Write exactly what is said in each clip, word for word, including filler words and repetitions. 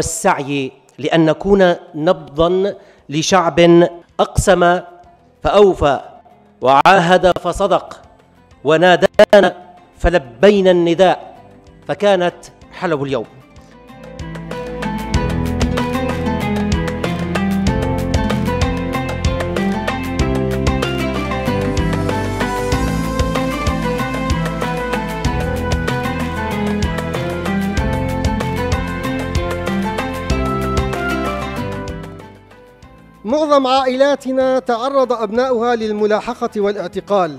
والسعي لأن نكون نبضاً لشعب أقسم فأوفى وعاهد فصدق ونادانا فلبينا النداء، فكانت حلب اليوم. معظم عائلاتنا تعرض أبناؤها للملاحقة والاعتقال،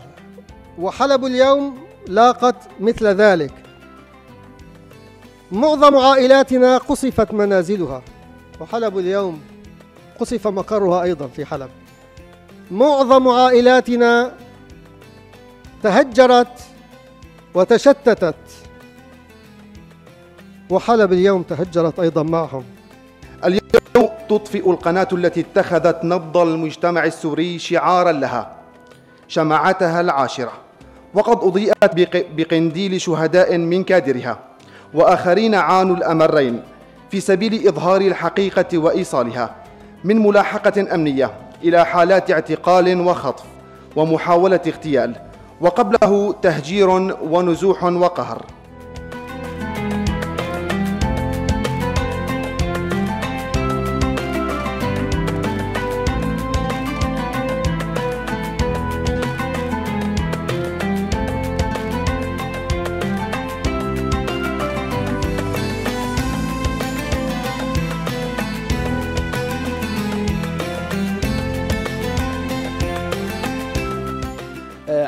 وحلب اليوم لاقت مثل ذلك. معظم عائلاتنا قصفت منازلها، وحلب اليوم قصف مقرها أيضا في حلب. معظم عائلاتنا تهجرت وتشتتت، وحلب اليوم تهجرت أيضا معهم. اليوم تطفئ القناة التي اتخذت نبض المجتمع السوري شعارا لها شمعتها العاشرة، وقد أضيئت بقنديل شهداء من كادرها، وآخرين عانوا الأمرين في سبيل إظهار الحقيقة وإيصالها من ملاحقة أمنية إلى حالات اعتقال وخطف ومحاولة اغتيال، وقبله تهجير ونزوح وقهر.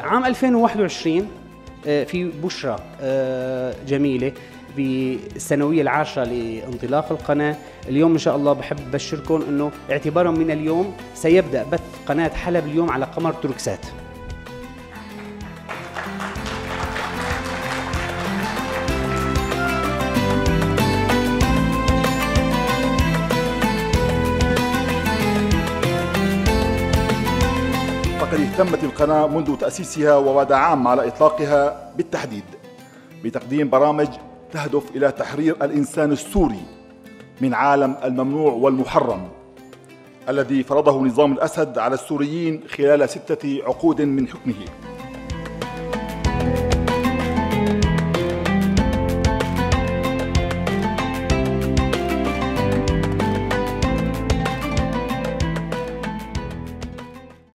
عام ألفين وواحد وعشرين في بشرة جميلة بالسنوية العاشرة لانطلاق القناة. اليوم إن شاء الله بحب بشركم أنه اعتبارا من اليوم سيبدأ بث قناة حلب اليوم على قمر تركسات. فقد اهتمت القناة منذ تأسيسها وبعد عام على إطلاقها بالتحديد بتقديم برامج تهدف إلى تحرير الإنسان السوري من عالم الممنوع والمحرم الذي فرضه نظام الأسد على السوريين خلال ستة عقود من حكمه.